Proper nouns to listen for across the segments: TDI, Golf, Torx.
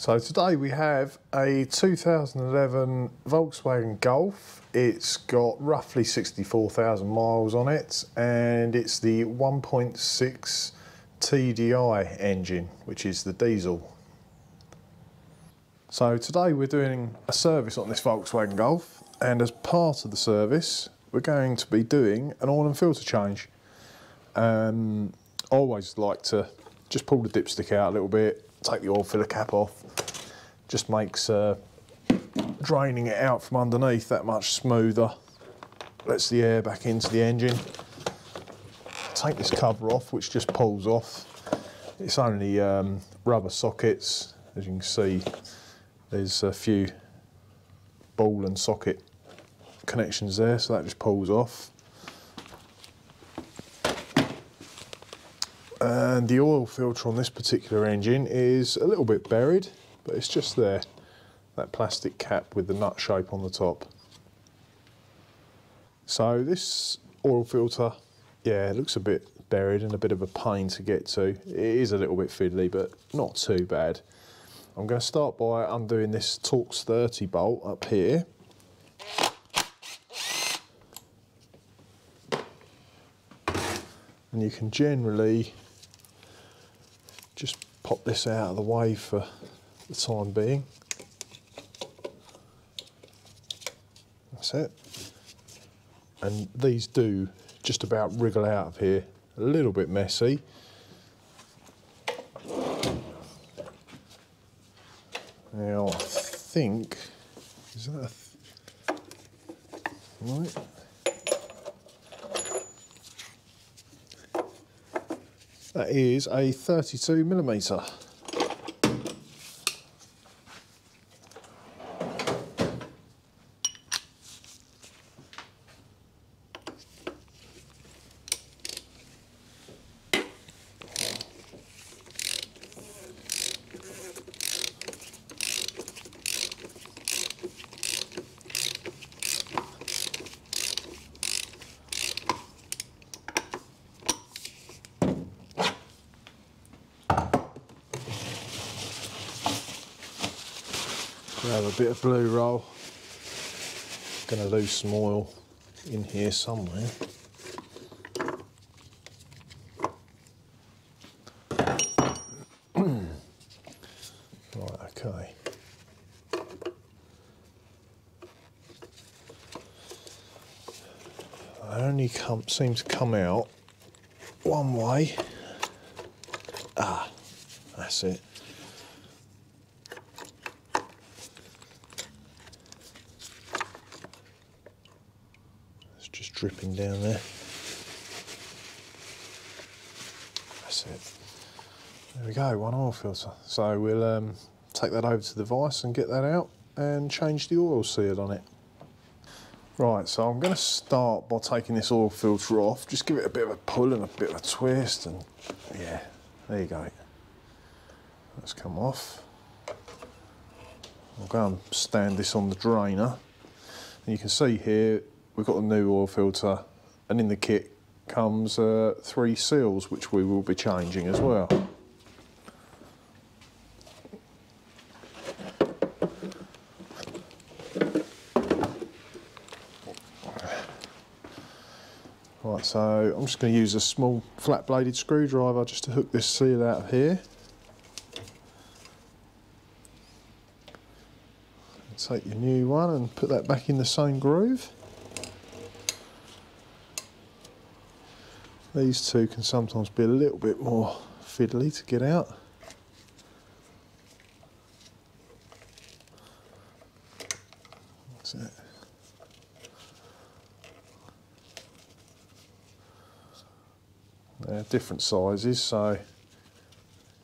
So today we have a 2011 Volkswagen Golf. It's got roughly 64,000 miles on it, and it's the 1.6 TDI engine, which is the diesel. So today we're doing a service on this Volkswagen Golf, and as part of the service, we're going to be doing an oil and filter change. I always like to just pull the dipstick out a little bit, take the oil filler cap off. Just makes draining it out from underneath that much smoother. Lets the air back into the engine. Take this cover off, which just pulls off. It's only rubber sockets. As you can see, there's a few ball and socket connections there, so that just pulls off. And the oil filter on this particular engine is a little bit buried, but it's just there, that plastic cap with the nut shape on the top. So this oil filter, yeah, it looks a bit buried and a bit of a pain to get to. It is a little bit fiddly, but not too bad. I'm going to start by undoing this Torx 30 bolt up here. And you can generally just pop this out of the way for the time being. That's it. And these do just about wriggle out of here. A little bit messy. Now I think, is that right? That is a 32mm. Grab a bit of blue roll. Gonna lose some oil in here somewhere. Right, okay. I only seem to come out one way. Ah, that's it. Just dripping down there. That's it. There we go, one oil filter. So we'll take that over to the vise and get that out and change the oil seal on it. Right, so I'm going to start by taking this oil filter off. Just give it a bit of a pull and a bit of a twist, and yeah, there you go. That's come off. I'll go and stand this on the drainer. And you can see here, we've got a new oil filter, and in the kit comes three seals, which we will be changing as well. Right, so I'm just going to use a small flat-bladed screwdriver just to hook this seal out of here. Take your new one and put that back in the same groove. These two can sometimes be a little bit more fiddly to get out. That's it. They're different sizes, so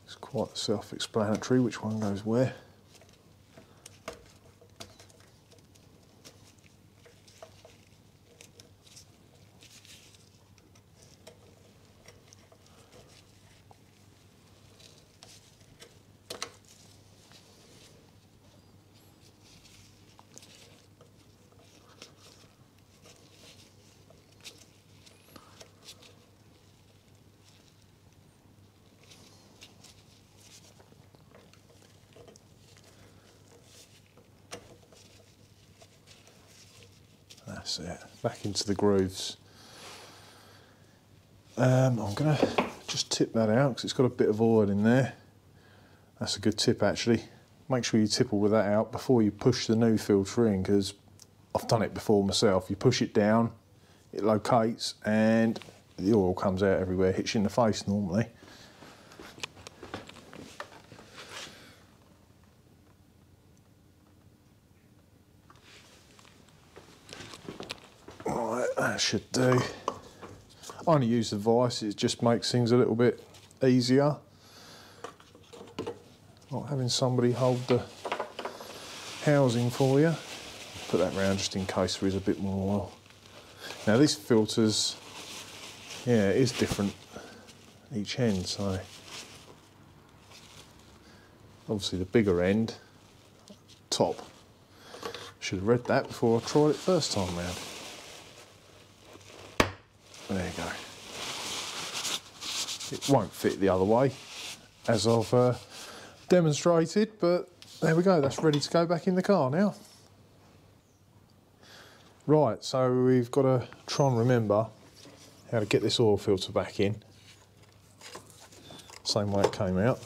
it's quite self-explanatory which one goes where. That's it, back into the grooves. I'm gonna just tip that out because it's got a bit of oil in there. That's a good tip actually. Make sure you tip all of that out before you push the new filter in, because I've done it before myself. You push it down, it locates and the oil comes out everywhere, hits you in the face normally. Right, that should do. I only use the vice, it just makes things a little bit easier. Not having somebody hold the housing for you. Put that round just in case there is a bit more oil. Now this filter's, yeah, it is different each end, so obviously the bigger end, top. Should have read that before I tried it first time round. There you go. It won't fit the other way, as I've demonstrated, but there we go, that's ready to go back in the car now. Right, so we've got to try and remember how to get this oil filter back in, same way it came out.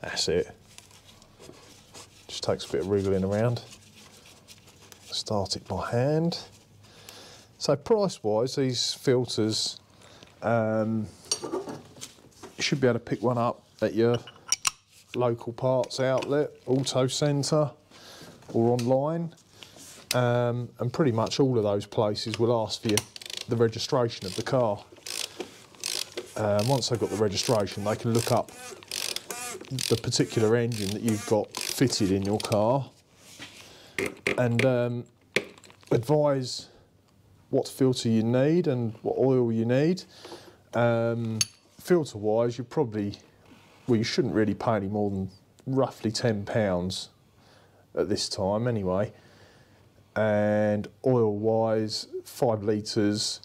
That's it. Just takes a bit of wriggling around. Start it by hand. So price-wise, these filters, you should be able to pick one up at your local parts outlet, auto centre, or online. And pretty much all of those places will ask for you the registration of the car. Once they've got the registration, they can look up the particular engine that you've got fitted in your car and advise what filter you need and what oil you need. Filter wise, you probably, well, you shouldn't really pay any more than roughly £10 at this time anyway, and oil wise, 5 litres,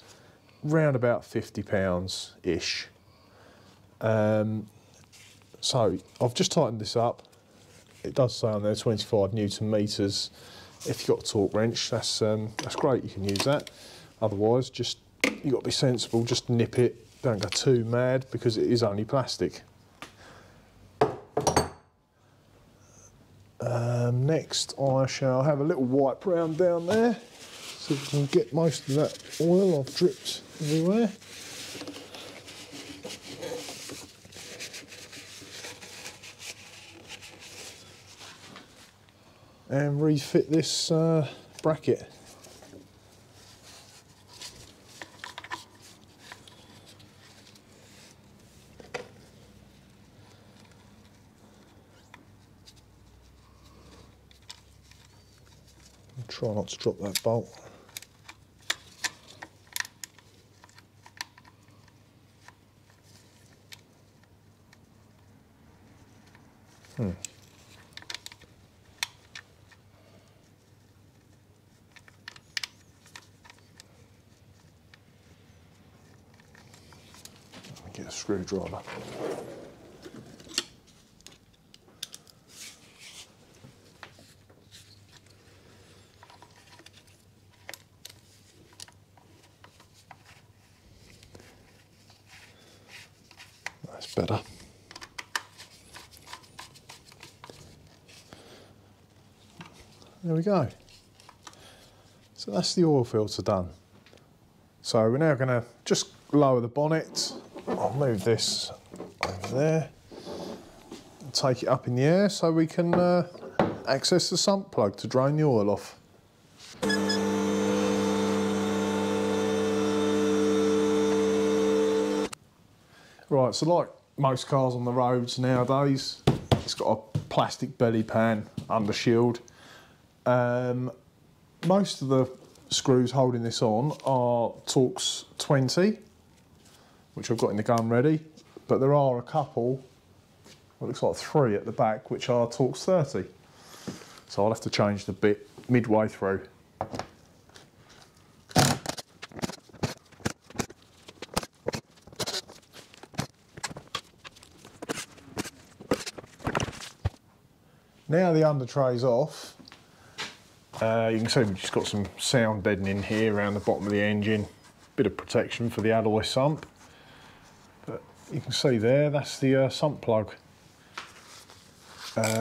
round about £50 ish. So I've just tightened this up. It does say on there 25 Newton metres. If you've got a torque wrench, that's great, you can use that. Otherwise, just, you've got to be sensible, just nip it. Don't go too mad because it is only plastic. Next, I shall have a little wipe round down there so we can get most of that oil I've dripped everywhere. And refit this bracket. I'll try not to drop that bolt. Get a screwdriver. That's better. There we go. So that's the oil filter done. So we're now going to just lower the bonnet. I'll move this over there and take it up in the air so we can access the sump plug to drain the oil off. Right, so like most cars on the roads nowadays, it's got a plastic belly pan under shield. Most of the screws holding this on are Torx 20. Which I've got in the gun ready, but there are a couple, well, it looks like 3 at the back, which are Torx 30. So I'll have to change the bit midway through. Now the under tray's off, you can see we've just got some sound deadening here around the bottom of the engine. Bit of protection for the alloy sump. But you can see there, that's the sump plug,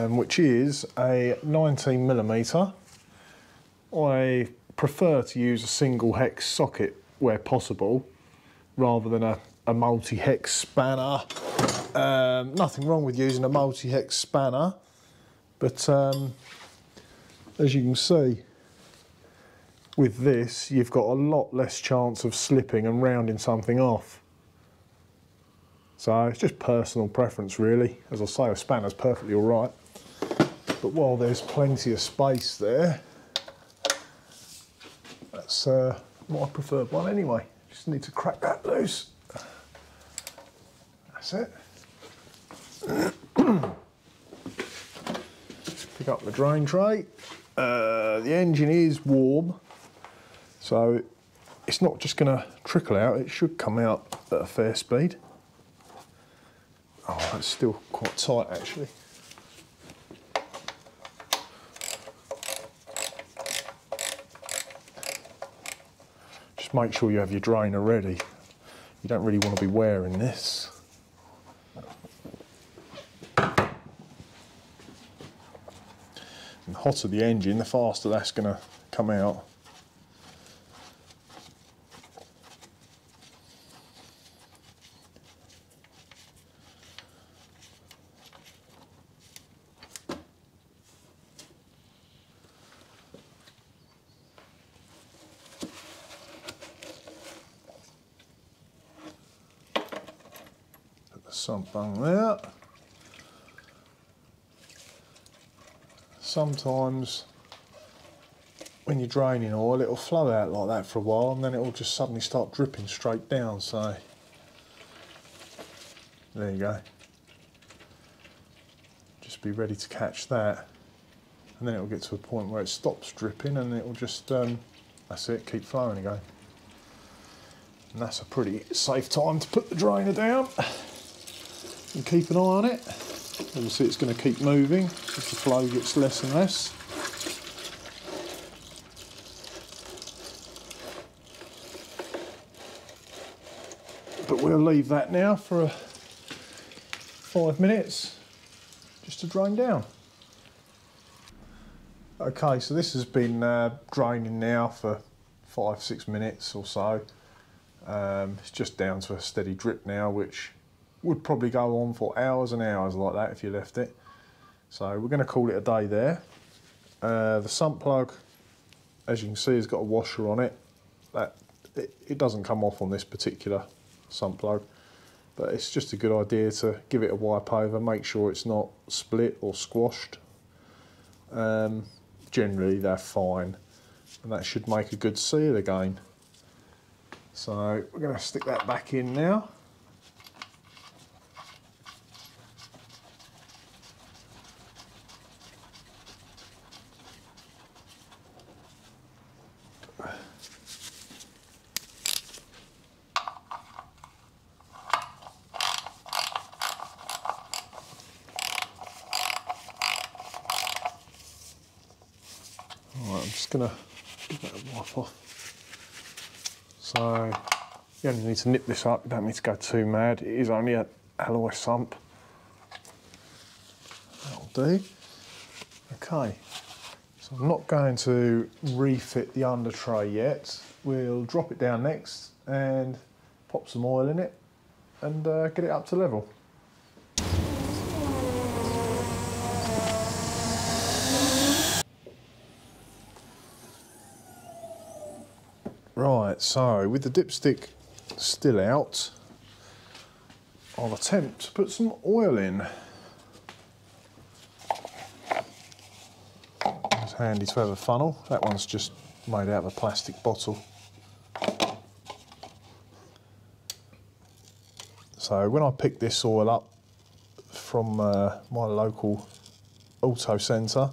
which is a 19mm. I prefer to use a single hex socket where possible, rather than a multi-hex spanner. Nothing wrong with using a multi-hex spanner, but as you can see, with this, you've got a lot less chance of slipping and rounding something off. So it's just personal preference, really. As I say, a spanner's perfectly all right. But while there's plenty of space there, that's my preferred one anyway. Just need to crack that loose. That's it. Pick up the drain tray. The engine is warm, so it's not just going to trickle out, it should come out at a fair speed. Oh, that's still quite tight actually. Just make sure you have your drainer ready. You don't really want to be wearing this. The hotter the engine, the faster that's going to come out. Put the sump bung there. Sometimes when you're draining oil, it'll flow out like that for a while and then it'll just suddenly start dripping straight down, so there you go. Just be ready to catch that, and then it'll get to a point where it stops dripping and it'll just, that's it, keep flowing again. And that's a pretty safe time to put the drainer down and keep an eye on it. Obviously it's going to keep moving as the flow gets less and less. But we'll leave that now for 5 minutes just to drain down. Okay, so this has been draining now for 5-6 minutes or so. It's just down to a steady drip now, which would probably go on for hours and hours like that if you left it. So we're going to call it a day there. The sump plug, as you can see, has got a washer on it. It doesn't come off on this particular sump plug, but it's just a good idea to give it a wipe over, make sure it's not split or squashed. Generally they're fine, and that should make a good seal again. So we're going to stick that back in now. Gonna give that a wipe off. So you only need to nip this up, you don't need to go too mad. It is only an alloy sump. That'll do. Okay, so I'm not going to refit the under tray yet. We'll drop it down next and pop some oil in it and get it up to level. Right, so with the dipstick still out, I'll attempt to put some oil in. It's handy to have a funnel. That one's just made out of a plastic bottle. So when I picked this oil up from my local auto centre,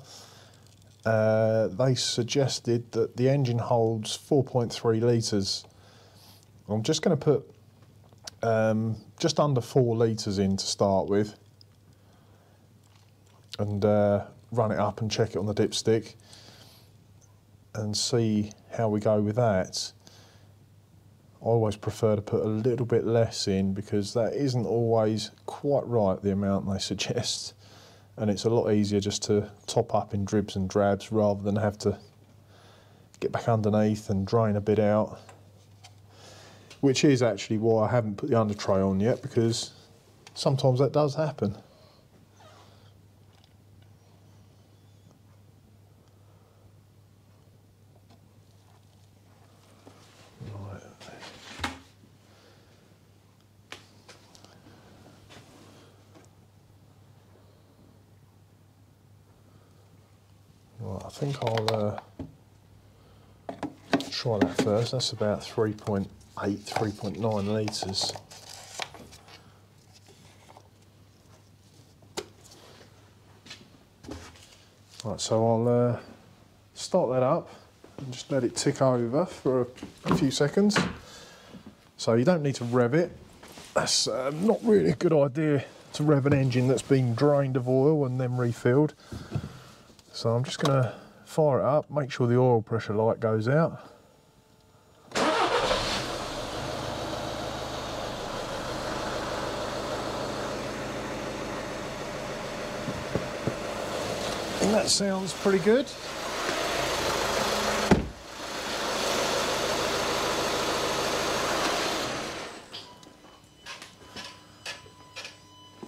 they suggested that the engine holds 4.3 litres. I'm just going to put just under 4 litres in to start with, and run it up and check it on the dipstick and see how we go with that. I always prefer to put a little bit less in because that isn't always quite right, the amount they suggest, and it's a lot easier just to top up in dribs and drabs rather than have to get back underneath and drain a bit out, which is actually why I haven't put the under tray on yet, because sometimes that does happen. Right, I think I'll try that first. That's about 3.8, 3.9 litres. Right, so I'll start that up and just let it tick over for a few seconds. So you don't need to rev it. That's not really a good idea to rev an engine that's been drained of oil and then refilled. So I'm just going to fire it up, make sure the oil pressure light goes out. And that sounds pretty good.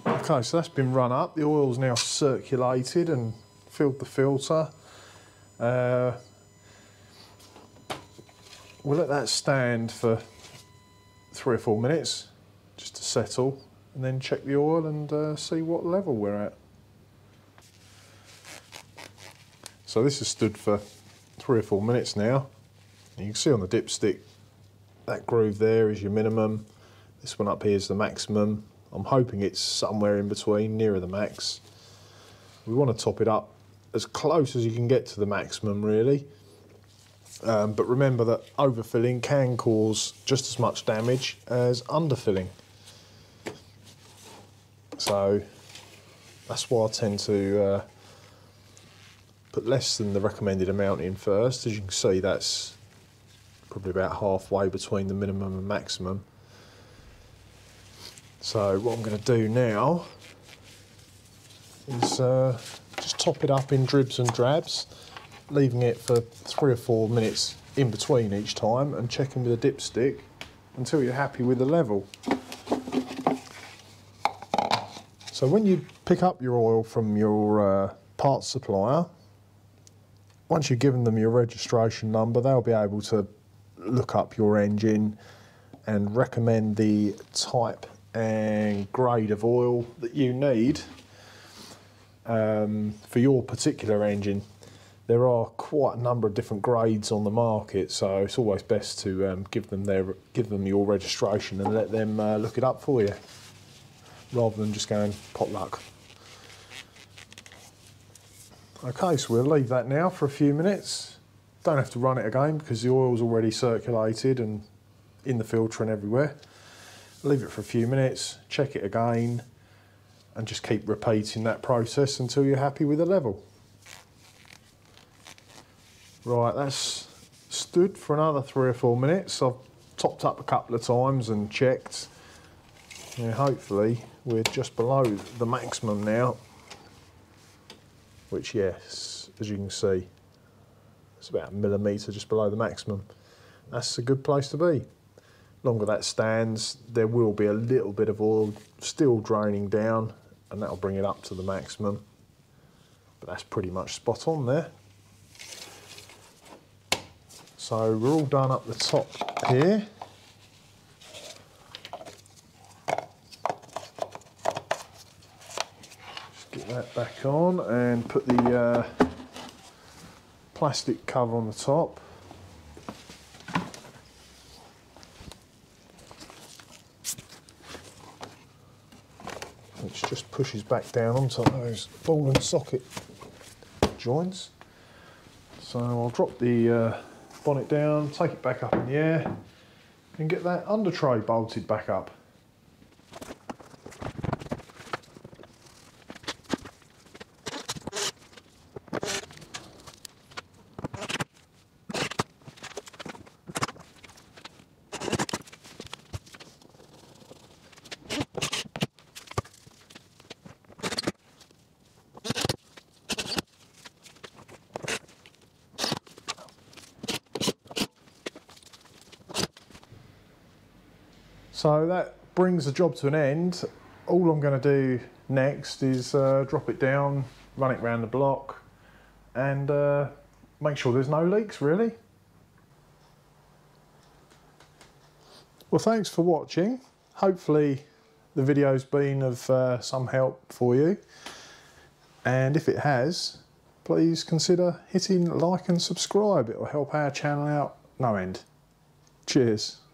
Okay, so that's been run up. The oil's now circulated and filled the filter. We'll let that stand for 3 or 4 minutes just to settle, and then check the oil and see what level we're at. So this has stood for 3 or 4 minutes now, and you can see on the dipstick that groove there is your minimum, this one up here is the maximum. I'm hoping it's somewhere in between, nearer the max. We want to top it up as close as you can get to the maximum, really. But remember that overfilling can cause just as much damage as underfilling. So that's why I tend to put less than the recommended amount in first. As you can see, that's probably about halfway between the minimum and maximum. So what I'm going to do now is just top it up in dribs and drabs, leaving it for 3 or 4 minutes in between each time and checking with a dipstick until you're happy with the level. So when you pick up your oil from your parts supplier, once you've given them your registration number, they'll be able to look up your engine and recommend the type and grade of oil that you need. For your particular engine, there are quite a number of different grades on the market, so it's always best to give them your registration and let them look it up for you, rather than just going potluck. Okay, so we'll leave that now for a few minutes. Don't have to run it again because the oil's already circulated and in the filter and everywhere. Leave it for a few minutes, check it again, and just keep repeating that process until you're happy with the level. Right, that's stood for another 3 or 4 minutes. I've topped up a couple of times and checked. Now hopefully we're just below the maximum now, which, yes, as you can see, it's about a millimetre just below the maximum. That's a good place to be. Longer that stands, there will be a little bit of oil still draining down, and that'll bring it up to the maximum, but that's pretty much spot on there. So we're all done up the top here. Just get that back on and put the plastic cover on the top. Which just pushes back down onto those ball and socket joints. So I'll drop the bonnet down, take it back up in the air, and get that under tray bolted back up. So that brings the job to an end. All I'm going to do next is drop it down, run it round the block, and make sure there's no leaks, really. Well, thanks for watching. Hopefully the video's been of some help for you, and if it has, please consider hitting like and subscribe. It'll help our channel out no end. Cheers.